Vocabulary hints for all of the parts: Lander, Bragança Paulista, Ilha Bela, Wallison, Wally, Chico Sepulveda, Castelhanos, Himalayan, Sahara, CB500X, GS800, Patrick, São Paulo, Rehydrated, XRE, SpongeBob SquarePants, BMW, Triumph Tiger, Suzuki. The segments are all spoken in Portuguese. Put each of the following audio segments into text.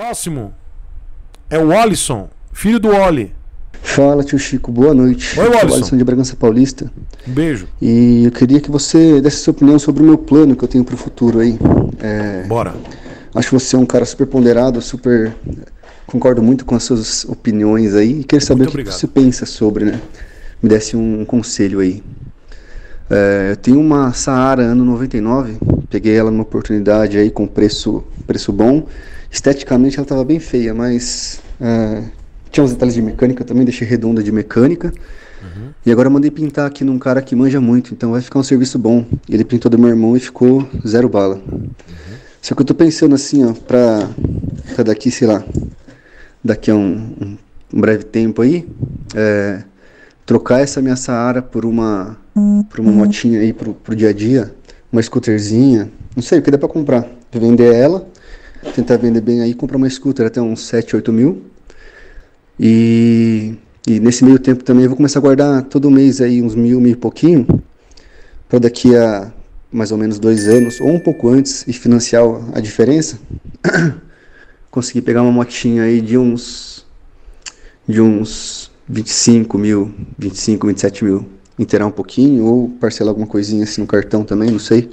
Próximo é o Wallison, filho do Wally. Fala, tio Chico, boa noite. Oi, Wallison. Wallison de Bragança Paulista. Um beijo. E eu queria que você desse sua opinião sobre o meu plano que eu tenho para o futuro aí. Bora. Acho que você é um cara super ponderado, super... Concordo muito com as suas opiniões aí. E queria saber o que você pensa sobre, né? Me desse um conselho aí. Eu tenho uma Sahara ano 99, peguei ela numa oportunidade aí com preço bom. Esteticamente ela estava bem feia, mas tinha uns detalhes de mecânica, eu também deixei redonda de mecânica. Uhum. E agora eu mandei pintar aqui num cara que manja muito, então vai ficar um serviço bom. Ele pintou do meu irmão e ficou zero bala. Uhum. Só que eu tô pensando assim, ó, pra daqui, sei lá, daqui a um breve tempo aí, trocar essa minha Sahara por uma motinha aí pro dia a dia, uma scooterzinha, não sei, o que dá pra comprar? Vender ela, tentar vender bem aí, comprar uma scooter até uns 7, 8 mil, e nesse meio tempo também eu vou começar a guardar todo mês aí uns mil, mil e pouquinho, pra daqui a mais ou menos 2 anos, ou um pouco antes, e financiar a diferença, conseguir pegar uma motinha aí de uns 25 mil, 25, 27 mil, inteirar um pouquinho, ou parcelar alguma coisinha assim no cartão também, não sei,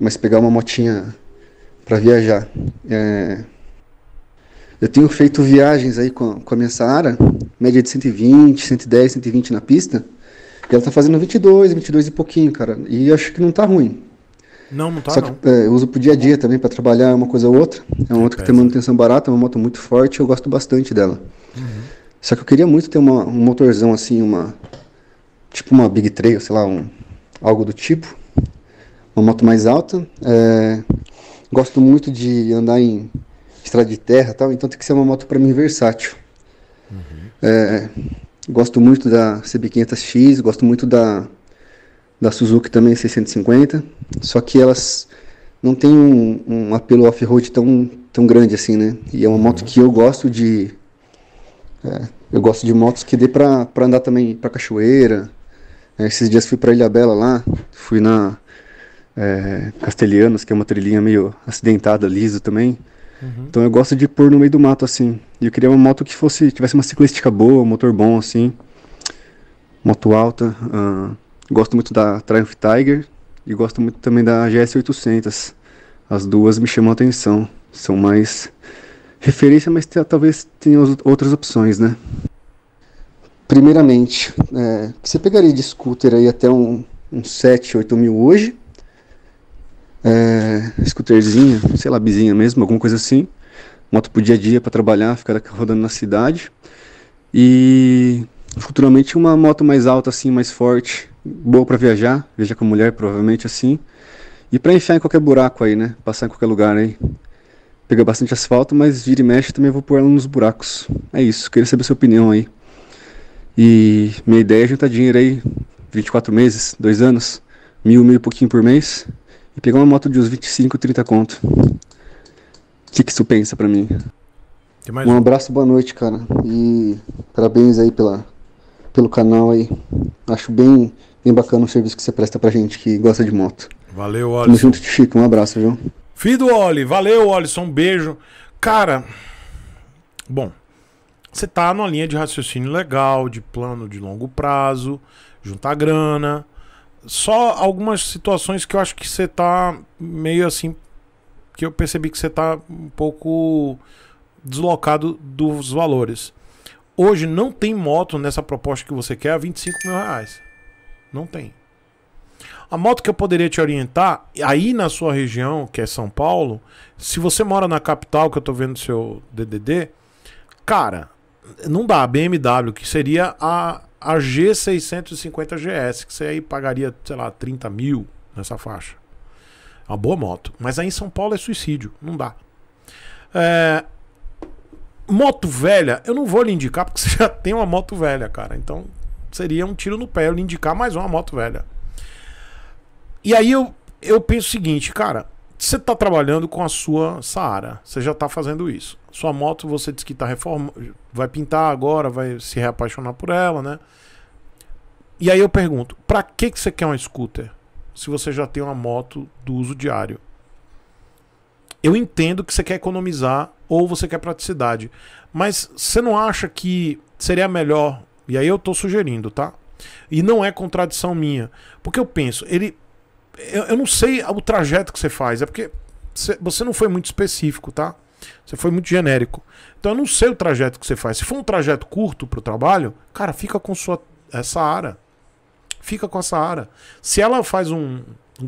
mas pegar uma motinha para viajar. Eu tenho feito viagens aí com a minha Sahara, média de 120, 110, 120 na pista, e ela tá fazendo 22, 22 e pouquinho, cara, e eu acho que não tá ruim. Não tá. Só que eu uso pro dia a dia também, para trabalhar uma coisa ou outra. É uma outra que tem manutenção barata, é uma moto muito forte, eu gosto bastante dela. Uhum. Só que eu queria muito ter um motorzão assim, tipo uma Big Trail, sei lá, algo do tipo. Uma moto mais alta. Gosto muito de andar em estrada de terra e tal, então tem que ser uma moto para mim versátil. Uhum. Gosto muito da CB500X, gosto muito da Suzuki também, 650. Só que elas não têm um apelo off-road tão grande assim, né? E é uma moto que eu gosto de... eu gosto de motos que dê pra andar também pra cachoeira. Esses dias fui pra Ilha Bela lá, fui na Castelhanos, que é uma trilhinha meio acidentada, liso também. Uhum. Então eu gosto de pôr no meio do mato assim. E eu queria uma moto que tivesse uma ciclística boa, um motor bom assim, moto alta. Gosto muito da Triumph Tiger e gosto muito também da GS800. As duas me chamam a atenção, são mais... referência, mas talvez tenha outras opções, né? Primeiramente, você pegaria de scooter aí até uns 7, 8 mil hoje, scooterzinha, sei lá, bizinha mesmo, alguma coisa assim, moto pro dia a dia, para trabalhar, ficar rodando na cidade, e futuramente uma moto mais alta assim, mais forte, boa para viajar com a mulher provavelmente assim, e para enfiar em qualquer buraco aí, né, passar em qualquer lugar aí. Pega bastante asfalto, mas vira e mexe também vou pôr ela nos buracos. É isso, queria saber a sua opinião aí. E minha ideia é juntar dinheiro aí, 24 meses, 2 anos, mil e pouquinho por mês, e pegar uma moto de uns 25, 30 conto. O que isso pensa pra mim? Um abraço, boa noite, cara. E parabéns aí pelo canal aí. Acho bem bacana o serviço que você presta pra gente que gosta de moto. Valeu, Wally. Tamo junto, Chico, um abraço, viu? Filho do Wally, valeu, Wallison, um beijo. Cara, bom, você tá numa linha de raciocínio legal, de plano de longo prazo, juntar grana. Só algumas situações que eu acho que você tá meio assim, que eu percebi que você tá um pouco deslocado dos valores. Hoje não tem moto nessa proposta que você quer a 25 mil reais. Não tem. A moto que eu poderia te orientar, aí na sua região, que é São Paulo, se você mora na capital, que eu tô vendo seu DDD, cara, não dá, a BMW, que seria a AG650 GS, que você aí pagaria, sei lá, 30 mil nessa faixa. Uma boa moto. Mas aí em São Paulo é suicídio, não dá. Moto velha, eu não vou lhe indicar, porque você já tem uma moto velha, cara. Então seria um tiro no pé eu lhe indicar mais uma moto velha. E aí eu penso o seguinte, cara, você tá trabalhando com a sua Sahara, você já tá fazendo isso. Sua moto você diz que tá reformando, vai pintar agora, vai se reapaixonar por ela, né? E aí eu pergunto, pra que você quer uma scooter? Se você já tem uma moto do uso diário. Eu entendo que você quer economizar ou você quer praticidade, mas você não acha que seria melhor? E aí eu tô sugerindo, tá? E não é contradição minha, porque eu penso, eu não sei o trajeto que você faz, é porque você não foi muito específico, tá? Você foi muito genérico. Então eu não sei o trajeto que você faz. Se for um trajeto curto pro trabalho, cara, fica com sua Sahara. Fica com a Sahara. Se ela faz um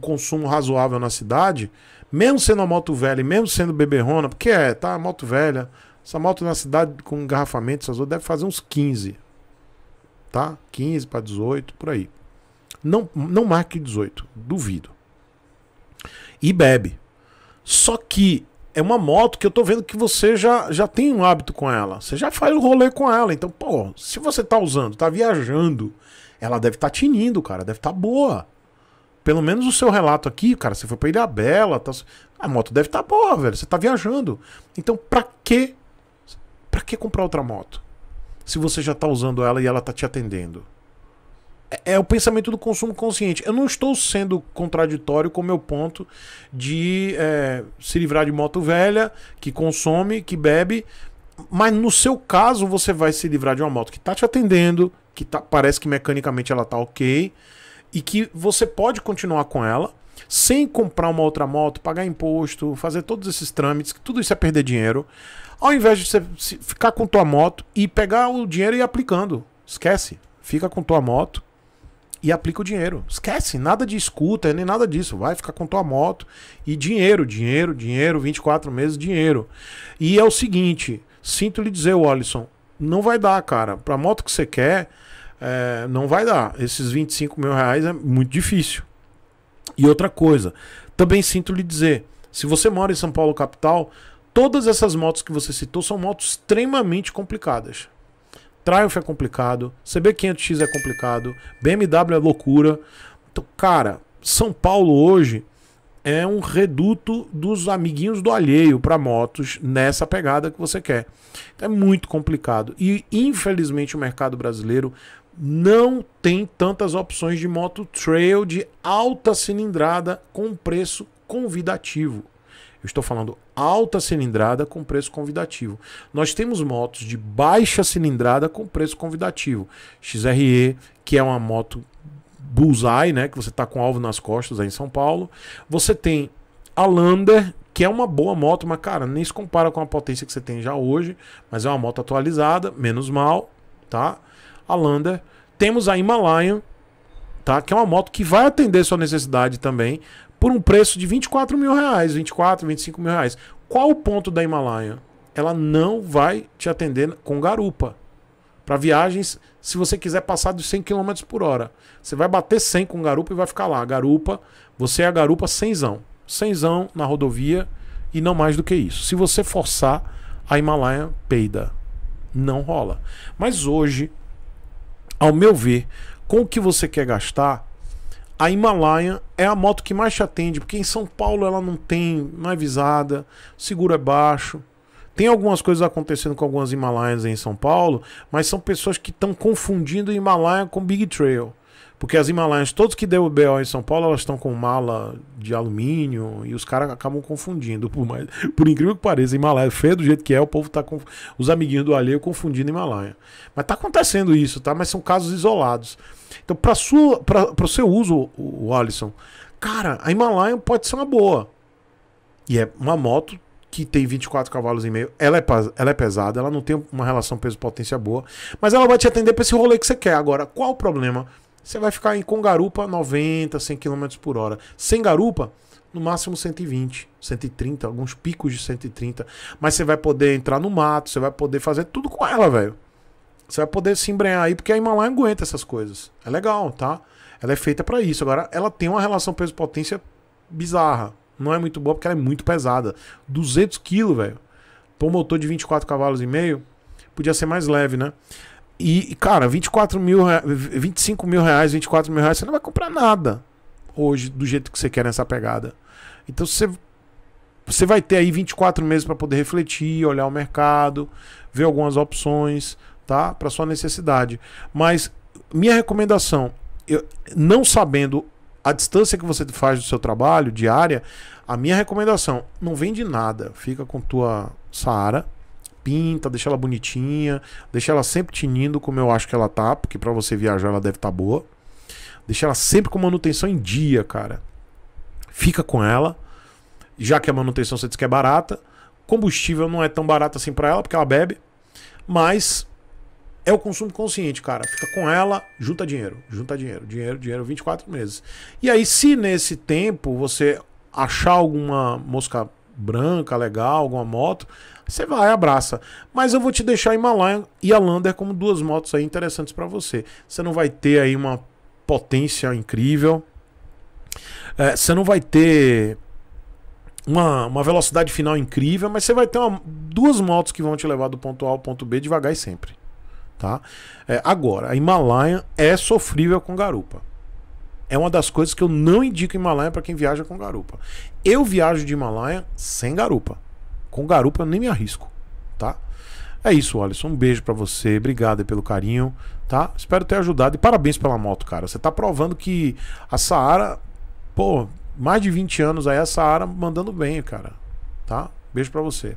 consumo razoável na cidade, mesmo sendo uma moto velha e mesmo sendo beberrona, porque tá, moto velha, essa moto na cidade com engarrafamento, essas outras, deve fazer uns 15, tá? 15 para 18, por aí. Não marque 18, duvido. E bebe. Só que é uma moto que eu tô vendo que você já tem um hábito com ela, você já faz o rolê com ela, então, pô, se você tá usando, tá viajando, ela deve tá tinindo, cara, deve tá boa. Pelo menos o seu relato aqui, cara, você foi pra Ilha Bela, tá... a moto deve tá boa, velho, você tá viajando. Então pra que comprar outra moto? Se você já tá usando ela e ela tá te atendendo. É o pensamento do consumo consciente. Eu não estou sendo contraditório com o meu ponto de se livrar de moto velha, que consome, que bebe, mas no seu caso você vai se livrar de uma moto que tá te atendendo, que tá, parece que mecanicamente ela tá ok, e que você pode continuar com ela sem comprar uma outra moto, pagar imposto, fazer todos esses trâmites, que tudo isso é perder dinheiro, ao invés de você ficar com tua moto e pegar o dinheiro e ir aplicando. Esquece, fica com tua moto e aplica o dinheiro. Esquece, nada de escuta, nem nada disso. Vai ficar com tua moto e dinheiro, 24 meses, dinheiro. E é o seguinte, sinto lhe dizer, Wallison, não vai dar, cara. Pra moto que você quer... não vai dar, esses 25 mil reais é muito difícil. E outra coisa, também sinto lhe dizer, se você mora em São Paulo capital, todas essas motos que você citou são motos extremamente complicadas. Triumph é complicado, CB500X é complicado, BMW é loucura. Então, cara, São Paulo hoje é um reduto dos amiguinhos do alheio para motos nessa pegada que você quer. Então, é muito complicado e infelizmente o mercado brasileiro não tem tantas opções de moto trail de alta cilindrada com preço convidativo. Eu estou falando alta cilindrada com preço convidativo. Nós temos motos de baixa cilindrada com preço convidativo. XRE, que é uma moto bullseye, né, que você tá com alvo nas costas aí em São Paulo. Você tem a Lander, que é uma boa moto, mas cara, nem se compara com a potência que você tem já hoje, mas é uma moto atualizada, menos mal, tá? A Lander. Temos a Himalayan, tá? Que é uma moto que vai atender sua necessidade também, por um preço de 24 mil reais, 24, 25 mil reais. Qual o ponto da Himalayan? Ela não vai te atender com garupa. Para viagens, se você quiser passar dos 100 km por hora, você vai bater 100 com garupa e vai ficar lá. Garupa, você é a garupa 100zão. 100zão na rodovia e não mais do que isso. Se você forçar, a Himalayan peida. Não rola. Mas hoje... ao meu ver, com o que você quer gastar, a Himalayan é a moto que mais te atende, porque em São Paulo ela não é visada, seguro é baixo. Tem algumas coisas acontecendo com algumas Himalayans em São Paulo, mas são pessoas que estão confundindo Himalayan com Big Trail. Porque as Himalayans, todos que deu o BO em São Paulo, elas estão com mala de alumínio e os caras acabam confundindo. Por incrível que pareça, Himalaia feio do jeito que é, o povo tá com os amiguinhos do alheio confundindo Himalaia. Mas tá acontecendo isso, tá? Mas são casos isolados. Então, para o seu uso, Wallison, cara, a Himalaia pode ser uma boa. E é uma moto que tem 24 cavalos e meio, ela é pesada, ela não tem uma relação peso-potência boa, mas ela vai te atender para esse rolê que você quer. Agora, qual o problema? Você vai ficar com garupa 90, 100 km por hora. Sem garupa, no máximo 120, 130, alguns picos de 130. Mas você vai poder entrar no mato, você vai poder fazer tudo com ela, velho. Você vai poder se embrenhar aí, porque a Himalaia aguenta essas coisas. É legal, tá? Ela é feita pra isso. Agora, ela tem uma relação peso-potência bizarra. Não é muito boa, porque ela é muito pesada. 200 kg, velho. Para um motor de 24 cavalos e meio, podia ser mais leve, né? E, cara, 25 mil reais, 24 mil reais, você não vai comprar nada hoje do jeito que você quer nessa pegada. Então você vai ter aí 24 meses para poder refletir, olhar o mercado, ver algumas opções, tá? Para sua necessidade. Mas minha recomendação, eu não sabendo a distância que você faz do seu trabalho diária, a minha recomendação, não vende nada, fica com tua Sahara, pinta, deixa ela bonitinha, deixa ela sempre tinindo como eu acho que ela tá, porque para você viajar ela deve estar boa, deixa ela sempre com manutenção em dia, cara, fica com ela, já que a manutenção você diz que é barata, combustível não é tão barato assim para ela, porque ela bebe, mas é o consumo consciente, cara. Fica com ela, junta dinheiro, 24 meses. E aí, se nesse tempo você achar alguma mosca branca legal, alguma moto, você vai, abraça. Mas eu vou te deixar a Himalayan e a Lander como duas motos aí interessantes para você. Você não vai ter aí uma potência incrível, você não vai ter uma velocidade final incrível, mas você vai ter duas motos que vão te levar do ponto A ao ponto B devagar e sempre. Tá? Agora, a Himalayan é sofrível com garupa. É uma das coisas que eu não indico Himalayan para quem viaja com garupa. Eu viajo de Himalayan sem garupa. Com garupa eu nem me arrisco, tá? É isso, Wallison. Um beijo para você. Obrigado pelo carinho, tá? Espero ter ajudado e parabéns pela moto, cara. Você tá provando que a Sahara, pô, mais de 20 anos aí a Sahara mandando bem, cara, tá? Beijo para você.